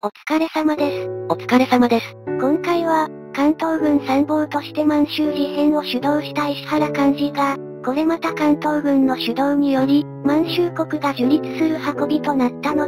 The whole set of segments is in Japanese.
お疲れ様です。お疲れ様です。今回は、関東軍参謀として満州事変を主導した石原幹事が、これまた関東軍の主導により、満州国が樹立する運びとなった後、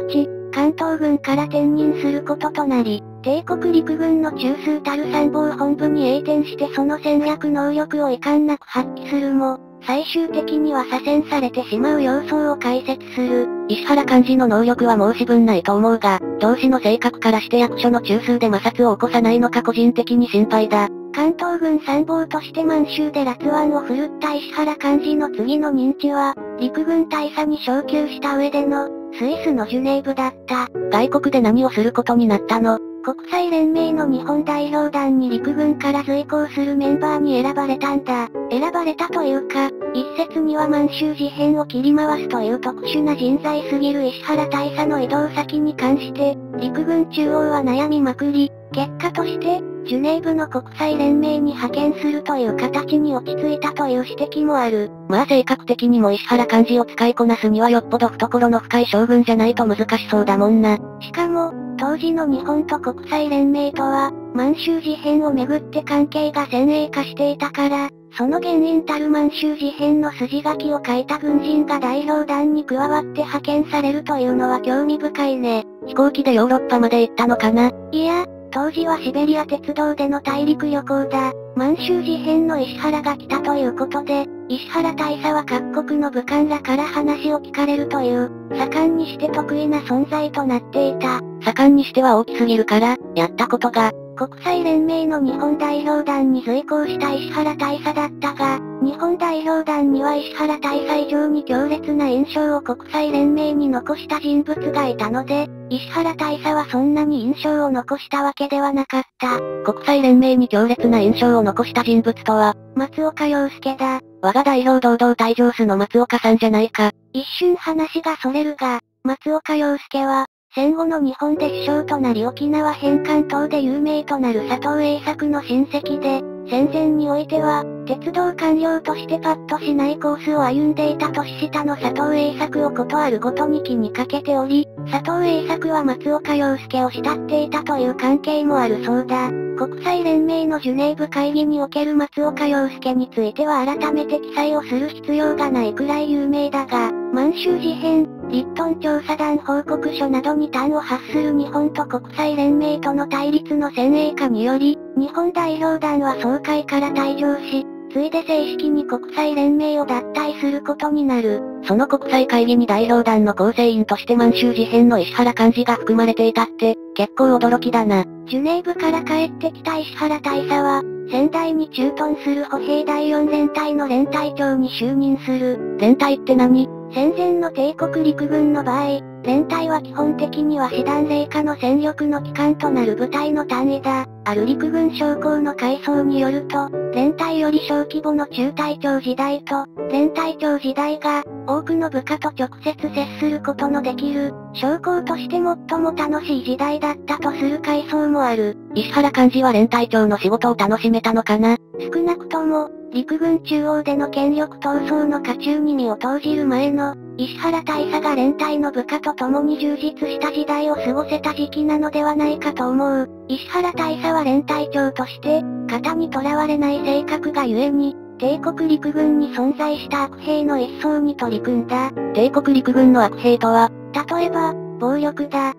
関東軍から転任することとなり、帝国陸軍の中枢たる参謀本部に栄転してその戦略能力を遺憾なく発揮するも、最終的には左遷されてしまう様相を解説する。石原幹事の能力は申し分ないと思うが、同志の性格からして役所の中枢で摩擦を起こさないのか個人的に心配だ。関東軍参謀として満州で辣腕を振るった石原幹事の次の任期は、陸軍大佐に昇級した上での、スイスのジュネーブだった。外国で何をすることになったの？国際連盟の日本代表団に陸軍から随行するメンバーに選ばれたんだ。選ばれたというか、一説には満州事変を切り回すという特殊な人材すぎる石原大佐の移動先に関して、陸軍中央は悩みまくり、結果として、ジュネーブの国際連盟に派遣するという形に落ち着いたという指摘もある。まあ性格的にも石原幹事を使いこなすにはよっぽど懐の深い将軍じゃないと難しそうだもんな。しかも、当時の日本と国際連盟とは、満州事変をめぐって関係が先鋭化していたから、その原因たる満州事変の筋書きを書いた軍人が代表団に加わって派遣されるというのは興味深いね。飛行機でヨーロッパまで行ったのかな？いや、当時はシベリア鉄道での大陸旅行だ。満州事変の石原が来たということで、石原大佐は各国の武官らから話を聞かれるという、盛んにして得意な存在となっていた。盛んにしては大きすぎるから、やったことが、国際連盟の日本代表団に随行した石原大佐だったが、日本代表団には石原大佐以上に強烈な印象を国際連盟に残した人物がいたので、石原大佐はそんなに印象を残したわけではなかった。国際連盟に強烈な印象を残した人物とは、松岡洋介だ。我が代表堂々退場すの松岡さんじゃないか。一瞬話が逸れるが、松岡洋介は、戦後の日本で首相となり沖縄返還等で有名となる佐藤栄作の親戚で、戦前においては、鉄道官僚としてパッとしないコースを歩んでいた年下の佐藤栄作をことあるごとに気にかけており、佐藤栄作は松岡洋介を慕っていたという関係もあるそうだ。国際連盟のジュネーブ会議における松岡洋介については改めて記載をする必要がないくらい有名だが、満州事変、リットン調査団報告書などに端を発する日本と国際連盟との対立の先鋭化により、日本代表団は総会から退場し、ついで正式に国際連盟を脱退することになる。その国際会議に代表団の構成員として満州事変の石原幹事が含まれていたって、結構驚きだな。ジュネーブから帰ってきた石原大佐は、先代に駐屯する歩兵第4連隊の連隊長に就任する。連隊って何？戦前の帝国陸軍の場合、連隊は基本的には師団隷下の戦力の基幹となる部隊の単位だ。ある陸軍将校の回想によると、連隊より小規模の中隊長時代と、連隊長時代が、多くの部下と直接接することのできる、将校として最も楽しい時代だったとする回想もある。石原幹事は連隊長の仕事を楽しめたのかな？少なくとも、陸軍中央での権力闘争の渦中に身を投じる前の、石原大佐が連隊の部下と共に充実した時代を過ごせた時期なのではないかと思う。石原大佐は連隊長として、型にとらわれない性格が故に、帝国陸軍に存在した悪兵の一掃に取り組んだ。帝国陸軍の悪兵とは？例えば、暴力だ。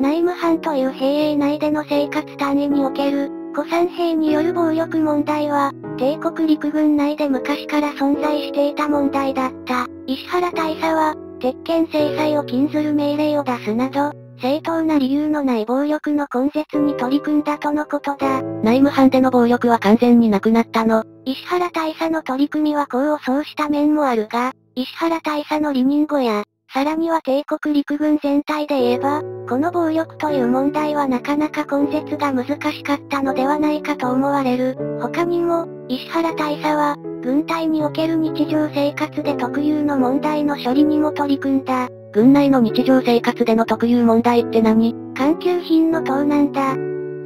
内務班という兵営内での生活単位における、古参兵による暴力問題は、帝国陸軍内で昔から存在していた問題だった。石原大佐は、鉄拳制裁を禁ずる命令を出すなど、正当な理由のない暴力の根絶に取り組んだとのことだ。内務班での暴力は完全になくなったの？石原大佐の取り組みは功を奏した面もあるが、石原大佐の離任後や、さらには帝国陸軍全体で言えば、この暴力という問題はなかなか根絶が難しかったのではないかと思われる。他にも、石原大佐は、軍隊における日常生活で特有の問題の処理にも取り組んだ。軍内の日常生活での特有問題って何？官給品の盗難だ。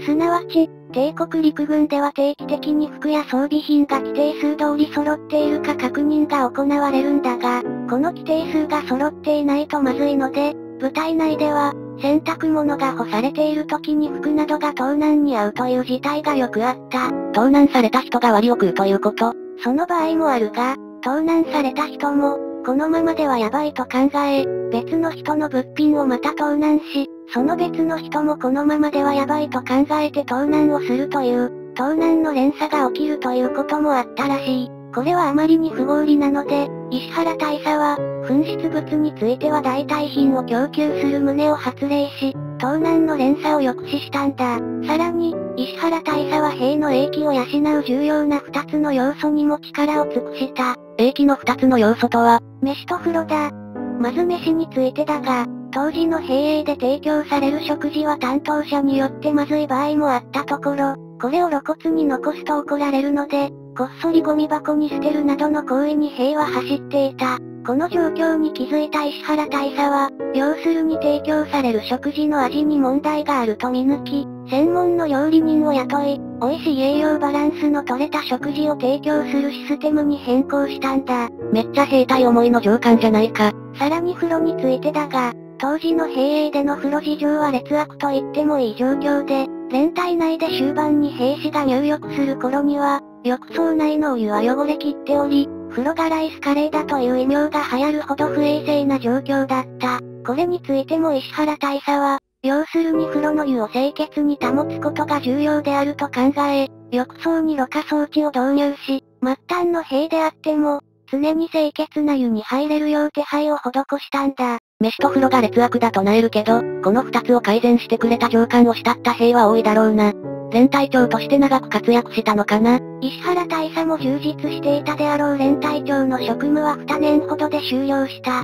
すなわち、帝国陸軍では定期的に服や装備品が規定数通り揃っているか確認が行われるんだが、この規定数が揃っていないとまずいので、部隊内では、洗濯物が干されている時に服などが盗難に遭うという事態がよくあった。盗難された人が割を食うということ。その場合もあるが、盗難された人も、このままではやばいと考え、別の人の物品をまた盗難し、その別の人もこのままではやばいと考えて盗難をするという、盗難の連鎖が起きるということもあったらしい。これはあまりに不合理なので、石原大佐は、紛失物については代替品を供給する旨を発令し、盗難の連鎖を抑止したんだ。さらに、石原大佐は兵の英気を養う重要な二つの要素にも力を尽くした。英気の二つの要素とは、飯と風呂だ。まず飯についてだが、当時の兵営で提供される食事は担当者によってまずい場合もあったところ、これを露骨に残すと怒られるので、こっそりゴミ箱に捨てるなどの行為に兵は走っていた。この状況に気づいた石原大佐は、要するに提供される食事の味に問題があると見抜き、専門の料理人を雇い、美味しい栄養バランスの取れた食事を提供するシステムに変更したんだ。めっちゃ兵隊思いの上官じゃないか。さらに風呂についてだが、当時の兵営での風呂事情は劣悪と言ってもいい状況で、連隊内で終盤に兵士が入浴する頃には、浴槽内のお湯は汚れきっており、風呂がライスカレーだという異名が流行るほど不衛生な状況だった。これについても石原大佐は、要するに風呂の湯を清潔に保つことが重要であると考え、浴槽にろ過装置を導入し、末端の兵であっても、常に清潔な湯に入れるよう手配を施したんだ。飯と風呂が劣悪だと唱えるけど、この二つを改善してくれた上官を慕った兵は多いだろうな。連隊長として長く活躍したのかな。石原大佐も充実していたであろう連隊長の職務は2年ほどで終了した。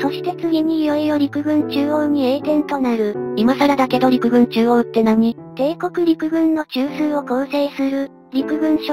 そして次にいよいよ陸軍中央に栄転となる。今更だけど陸軍中央って何？帝国陸軍の中枢を構成する、陸軍省、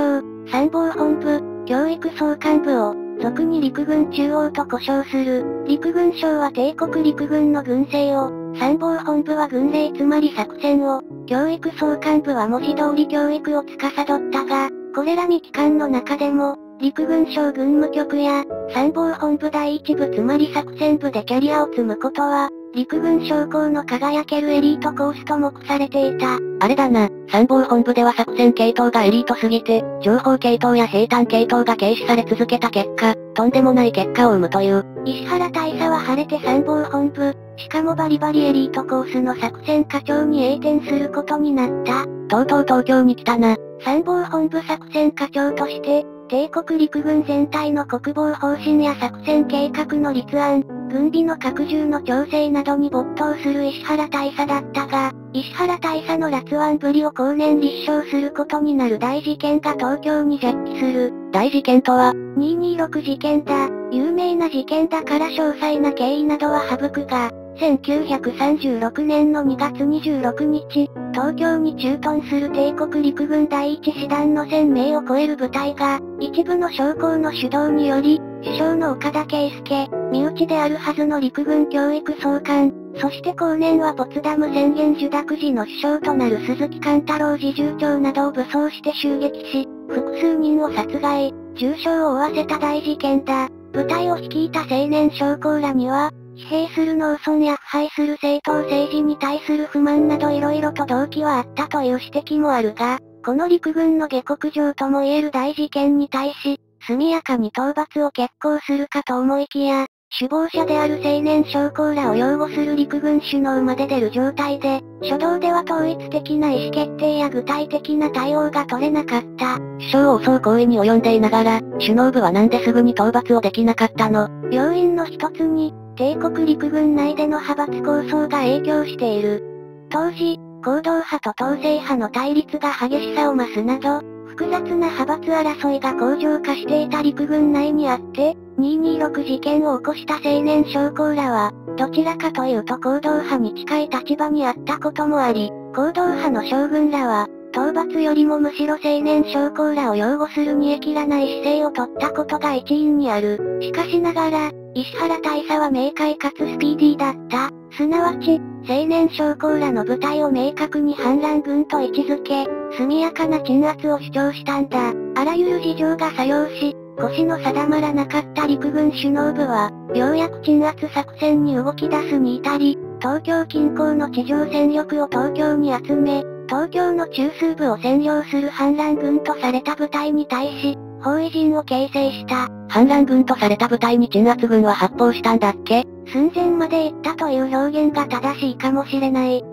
参謀本部、教育総監部を、俗に陸軍中央と呼称する。陸軍省は帝国陸軍の軍政を、参謀本部は軍令つまり作戦を、教育総監部は文字通り教育を司ったが、これら3機関の中でも、陸軍省軍務局や、参謀本部第一部つまり作戦部でキャリアを積むことは、陸軍将校の輝けるエリートコースと目されていた。あれだな、参謀本部では作戦系統がエリートすぎて、情報系統や兵站系統が軽視され続けた結果、とんでもない結果を生むという。石原大佐は晴れて参謀本部、しかもバリバリエリートコースの作戦課長に栄転することになった。とうとう東京に来たな。参謀本部作戦課長として、帝国陸軍全体の国防方針や作戦計画の立案、軍備の拡充の調整などに没頭する石原大佐だったが、石原大佐の辣腕ぶりを後年立証することになる大事件が東京に着記する。大事件とは226事件だ。有名な事件だから詳細な経緯などは省くが、1936年の2月26日、東京に駐屯する帝国陸軍第一師団の1000名を超える部隊が、一部の将校の主導により、首相の岡田圭介、身内であるはずの陸軍教育総監、そして後年はポツダム宣言受諾時の首相となる鈴木貫太郎侍従長などを武装して襲撃し、複数人を殺害、重傷を負わせた大事件だ。部隊を率いた青年将校らには、疲弊する農村や腐敗する政党政治に対する不満など色々と動機はあったという指摘もあるが、この陸軍の下克上とも言える大事件に対し、速やかに討伐を決行するかと思いきや、首謀者である青年将校らを擁護する陸軍首脳まで出る状態で、初動では統一的な意思決定や具体的な対応が取れなかった。首相を襲う行為に及んでいながら、首脳部はなんですぐに討伐をできなかったの？要因の一つに、帝国陸軍内での派閥構想が影響している。当時、行動派と統制派の対立が激しさを増すなど、複雑な派閥争いが恒常化していた陸軍内にあって、226事件を起こした青年将校らは、どちらかというと行動派に近い立場にあったこともあり、行動派の将軍らは、討伐よりもむしろ青年将校らを擁護する煮え切らない姿勢を取ったことが一因にある。しかしながら、石原大佐は明快かつスピーディーだった。すなわち、青年将校らの部隊を明確に反乱軍と位置づけ、速やかな鎮圧を主張したんだ。あらゆる事情が作用し、腰の定まらなかった陸軍首脳部は、ようやく鎮圧作戦に動き出すに至り、東京近郊の地上戦力を東京に集め、東京の中枢部を占領する反乱軍とされた部隊に対し、包囲陣を形成した。反乱軍とされた部隊に鎮圧軍は発砲したんだっけ？寸前まで行ったという表現が正しいかもしれない。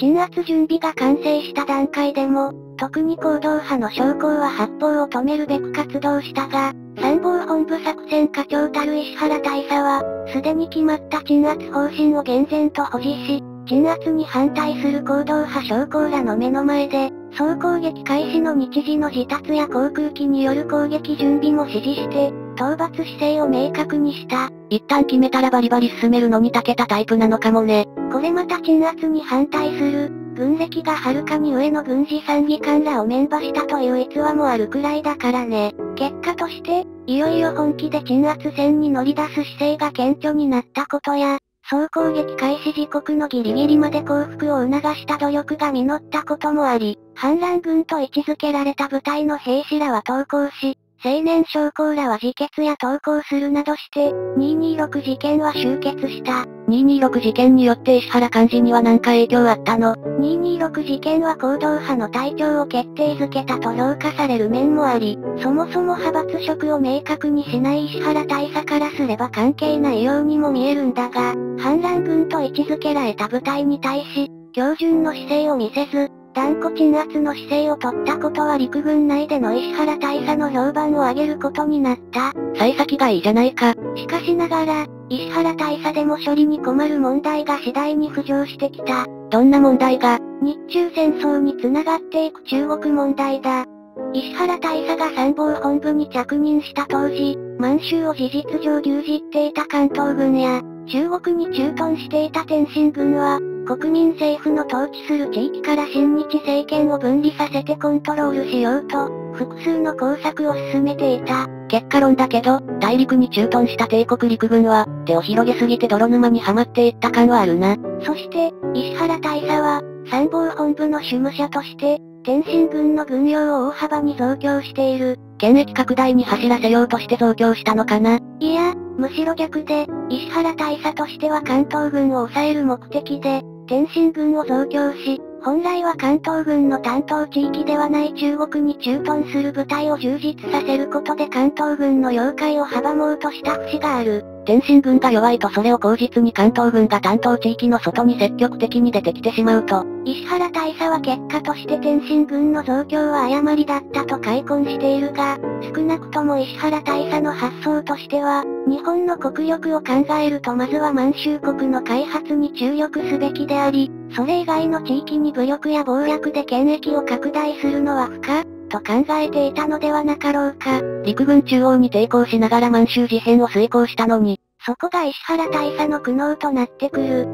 鎮圧準備が完成した段階でも、特に行動派の将校は発砲を止めるべく活動したが、参謀本部作戦課長たる石原大佐は、すでに決まった鎮圧方針を厳然と保持し、鎮圧に反対する行動派将校らの目の前で、総攻撃開始の日時の自達や航空機による攻撃準備も指示して、討伐姿勢を明確にした。一旦決めたらバリバリ進めるのに長けたタイプなのかもね。これまた鎮圧に反対する、軍歴がはるかに上の軍事参議官らを免場したという逸話もあるくらいだからね。結果として、いよいよ本気で鎮圧戦に乗り出す姿勢が顕著になったことや、総攻撃開始時刻のギリギリまで降伏を促した努力が実ったこともあり、反乱軍と位置づけられた部隊の兵士らは投降し、青年将校らは自決や投降するなどして、226事件は終結した。226事件によって石原幹事には何か影響あったの？226事件は行動派の隊長を決定づけたと評価される面もあり、そもそも派閥職を明確にしない石原大佐からすれば関係ないようにも見えるんだが、反乱軍と位置づけられた部隊に対し、標準の姿勢を見せず、断固鎮圧の姿勢を取ったことは陸軍内での石原大佐の評判を上げることになった。幸先がいいじゃないか。しかしながら、石原大佐でも処理に困る問題が次第に浮上してきた。どんな問題が？日中戦争に繋がっていく中国問題だ。石原大佐が参謀本部に着任した当時、満州を事実上牛耳っていた関東軍や、中国に駐屯していた天津軍は、国民政府の統治する地域から親日政権を分離させてコントロールしようと、複数の工作を進めていた。結果論だけど、大陸に駐屯した帝国陸軍は、手を広げすぎて泥沼にはまっていった感はあるな。そして、石原大佐は、参謀本部の主務者として、天津軍の軍用を大幅に増強している。権益拡大に走らせようとして増強したのかな？いや、むしろ逆で、石原大佐としては関東軍を抑える目的で、天津軍を増強し、本来は関東軍の担当地域ではない中国に駐屯する部隊を充実させることで関東軍の要解を阻もうとした節がある。天津軍が弱いとそれを口実に関東軍が担当地域の外に積極的に出てきてしまうと、石原大佐は結果として天津軍の増強は誤りだったと悔恨しているが、少なくとも石原大佐の発想としては、日本の国力を考えるとまずは満州国の開発に注力すべきであり、それ以外の地域に武力や暴力で権益を拡大するのは不可、と考えていたのではなかろうか。陸軍中央に抵抗しながら満州事変を遂行したのに、そこが石原大佐の苦悩となってくる。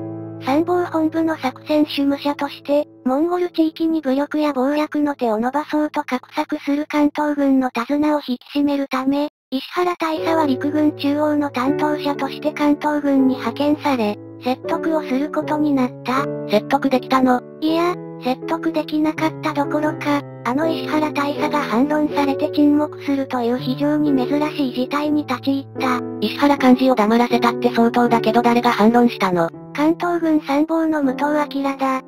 参謀本部の作戦主務者として、モンゴル地域に武力や暴力の手を伸ばそうと画策する関東軍の手綱を引き締めるため、石原大佐は陸軍中央の担当者として関東軍に派遣され、説得をすることになった。説得できたの？いや、説得できなかったどころか、あの石原大佐が反論されて沈黙するという非常に珍しい事態に立ち入った。石原幹事を黙らせたって相当だけど誰が反論したの？関東軍参謀の武藤明だ。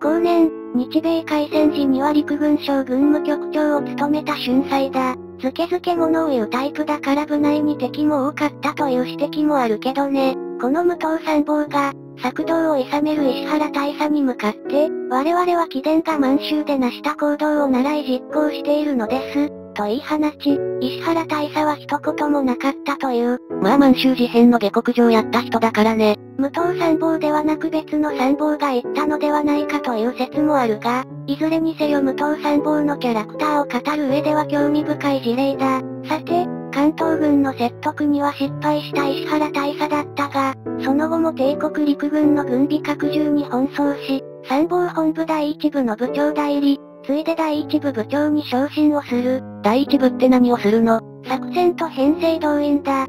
後年、日米開戦時には陸軍省軍務局長を務めた俊才だ。ずけずけ物を言うタイプだから部内に敵も多かったという指摘もあるけどね。この武藤参謀が、策動を諌める石原大佐に向かって、我々は貴殿が満州で成した行動を習い実行しているのです、と言い放ち、石原大佐は一言もなかったという。まあ満州事変の下克上やった人だからね。武藤参謀ではなく別の参謀が言ったのではないかという説もあるが、いずれにせよ武藤参謀のキャラクターを語る上では興味深い事例だ。さて、関東軍の説得には失敗した石原大佐だったが、その後も帝国陸軍の軍備拡充に奔走し、参謀本部第一部の部長代理、ついで第一部部長に昇進をする。第一部って何をするの？作戦と編成動員だ。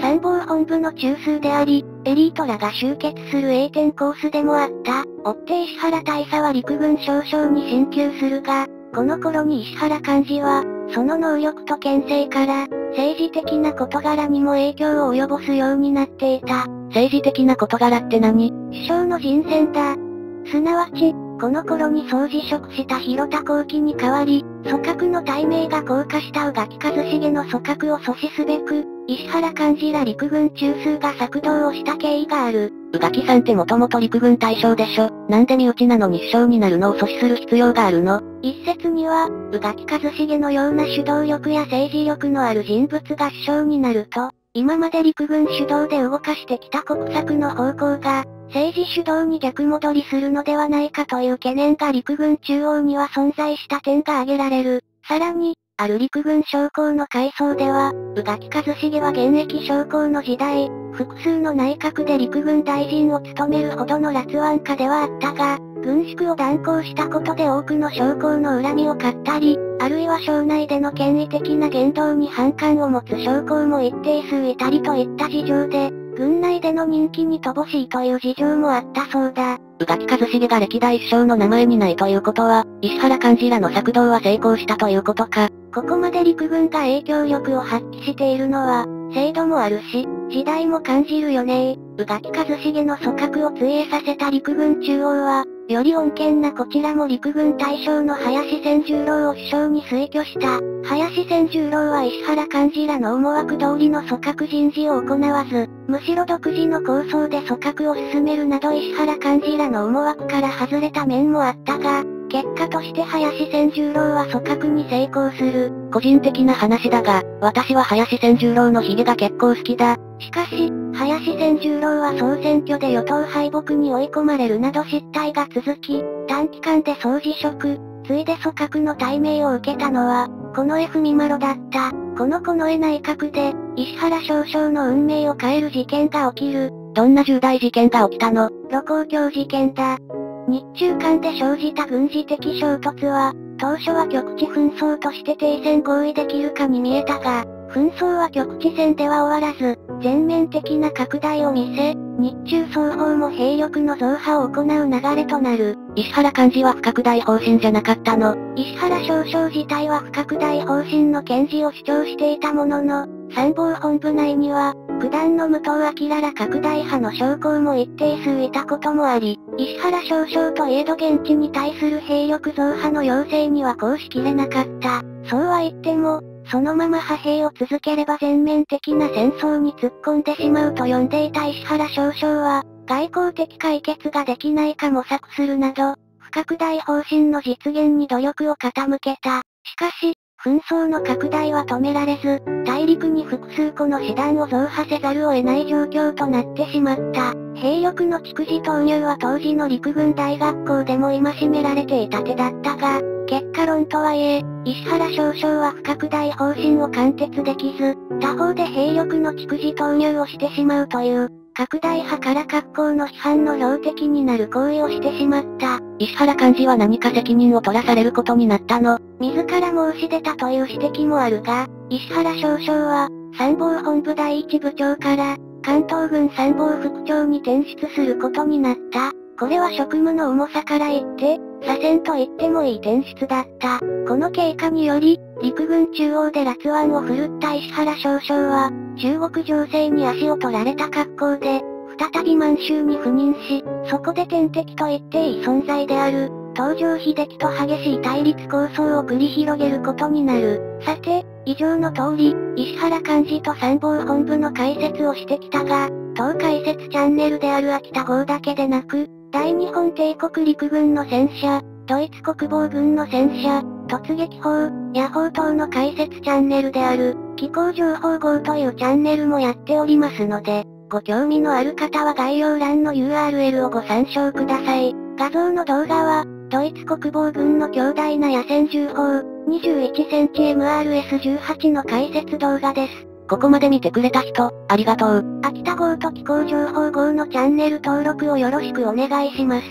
参謀本部の中枢であり、エリートらが集結する栄転コースでもあった。追って石原大佐は陸軍少将に進級するが、この頃に石原幹事は、その能力と権勢から、政治的な事柄にも影響を及ぼすようになっていた。政治的な事柄って何？首相の人選だ。すなわち、この頃に総辞職した広田幸喜に代わり、組閣の大名が降下した宇垣一成の組閣を阻止すべく、石原幹事ら陸軍中枢が策動をした経緯がある。宇垣さんってもともと陸軍大将でしょ。なんで身内なのに首相になるのを阻止する必要があるの？一説には、宇垣一成のような主導力や政治力のある人物が首相になると、今まで陸軍主導で動かしてきた国策の方向が、政治主導に逆戻りするのではないかという懸念が陸軍中央には存在した点が挙げられる。さらに、ある陸軍将校の階層では、宇垣一成は現役将校の時代、複数の内閣で陸軍大臣を務めるほどの辣腕家ではあったが、軍縮を断行したことで多くの将校の恨みを買ったり、あるいは省内での権威的な言動に反感を持つ将校も一定数いたりといった事情で、軍内での人気に乏しいという事情もあったそうだ。宇垣一成が歴代首相の名前にないということは、石原幹事らの策動は成功したということか。ここまで陸軍が影響力を発揮しているのは、制度もあるし、時代も感じるよね。宇垣一成の組閣を追えさせた陸軍中央は、より穏健なこちらも陸軍大将の林千十郎を首相に推挙した。林千十郎は石原幹事らの思惑通りの組閣人事を行わず、むしろ独自の構想で組閣を進めるなど石原幹事らの思惑から外れた面もあったが、結果として林千十郎は組閣に成功する。個人的な話だが、私は林千十郎のヒゲが結構好きだ。しかし、林千十郎は総選挙で与党敗北に追い込まれるなど失態が続き、短期間で総辞職、ついで組閣の大名を受けたのは、近衛文麿だった。この近衛内閣で、石原少将の運命を変える事件が起きる。どんな重大事件が起きたの？盧溝橋事件だ。日中間で生じた軍事的衝突は、当初は局地紛争として停戦合意できるかに見えたが、紛争は局地戦では終わらず、全面的な拡大を見せ、日中双方も兵力の増派を行う流れとなる。石原幹事は不拡大方針じゃなかったの？石原少将自体は不拡大方針の堅持を主張していたものの、参謀本部内には、九段の武藤晃ら拡大派の将校も一定数いたこともあり、石原少将といえど現地に対する兵力増派の要請には抗しきれなかった。そうは言っても、そのまま派兵を続ければ全面的な戦争に突っ込んでしまうと呼んでいた石原少将は、外交的解決ができないか模索するなど、不拡大方針の実現に努力を傾けた。しかし、紛争の拡大は止められず、大陸に複数個の師団を増派せざるを得ない状況となってしまった。兵力の逐次投入は当時の陸軍大学校でも戒められていた手だったが、結果論とはいえ、石原少将は不拡大方針を貫徹できず、他方で兵力の逐次投入をしてしまうという、拡大派から格好の批判の標的になる行為をしてしまった。石原幹事は何か責任を取らされることになったの？自ら申し出たという指摘もあるが、石原少将は、参謀本部第一部長から、関東軍参謀副長に転出することになった。これは職務の重さから言って、左遷と言ってもいい転出だった。この経過により、陸軍中央で辣腕を振るった石原少将は、中国情勢に足を取られた格好で、再び満州に赴任し、そこで天敵と言っていい存在である、東条英機と激しい対立抗争を繰り広げることになる。さて、以上の通り、石原幹事と参謀本部の解説をしてきたが、当解説チャンネルである秋田号だけでなく、大日本帝国陸軍の戦車、ドイツ国防軍の戦車、突撃砲、野砲等の解説チャンネルである、機構情報号というチャンネルもやっておりますので、ご興味のある方は概要欄の URL をご参照ください。画像の動画は、ドイツ国防軍の強大な野戦銃砲、21cm MRS18 の解説動画です。ここまで見てくれた人、ありがとう。秋田号と機構情報号のチャンネル登録をよろしくお願いします。